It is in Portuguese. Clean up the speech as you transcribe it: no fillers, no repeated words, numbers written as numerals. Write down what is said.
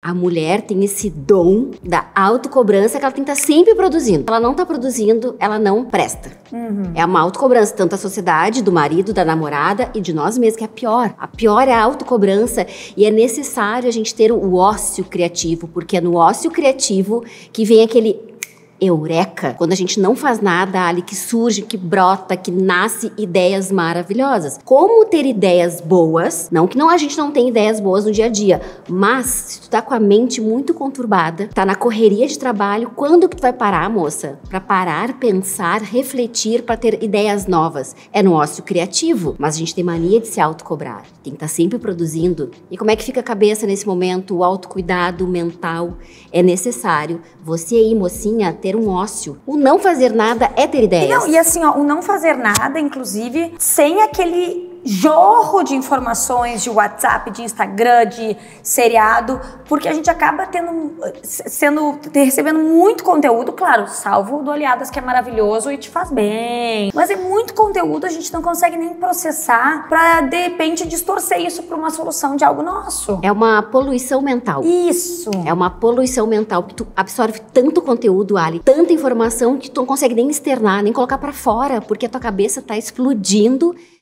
A mulher tem esse dom da autocobrança que ela tem que estar sempre produzindo. Ela não está produzindo, ela não presta. É uma autocobrança, tanto da sociedade, do marido, da namorada e de nós mesmos, que é a pior. A pior é a autocobrança, e é necessário a gente ter o ócio criativo, porque é no ócio criativo que vem aquele eureka, quando a gente não faz nada ali, que surge, que brota, que nasce ideias maravilhosas. Como ter ideias boas, não que não, a gente não tem ideias boas no dia a dia, mas se tu tá com a mente muito conturbada, tá na correria de trabalho, quando que tu vai parar, moça? Pra parar, pensar, refletir, pra ter ideias novas. É no ócio criativo, mas a gente tem mania de se autocobrar, tem que estar sempre produzindo. E como é que fica a cabeça nesse momento? O autocuidado mental é necessário. Você aí, mocinha, ter um ócio. O não fazer nada é ter ideias. E assim, ó, o não fazer nada, inclusive, sem aquele jorro de informações de WhatsApp, de Instagram, de seriado, porque a gente acaba recebendo muito conteúdo, claro, salvo do Aliadas, que é maravilhoso e te faz bem, mas é muito conteúdo, a gente não consegue nem processar pra, de repente, distorcer isso pra uma solução de algo nosso. É uma poluição mental. Isso. É uma poluição mental, que tu absorve tanto conteúdo, Ali, tanta informação, que tu não consegue nem externar, nem colocar pra fora, porque a tua cabeça tá explodindo.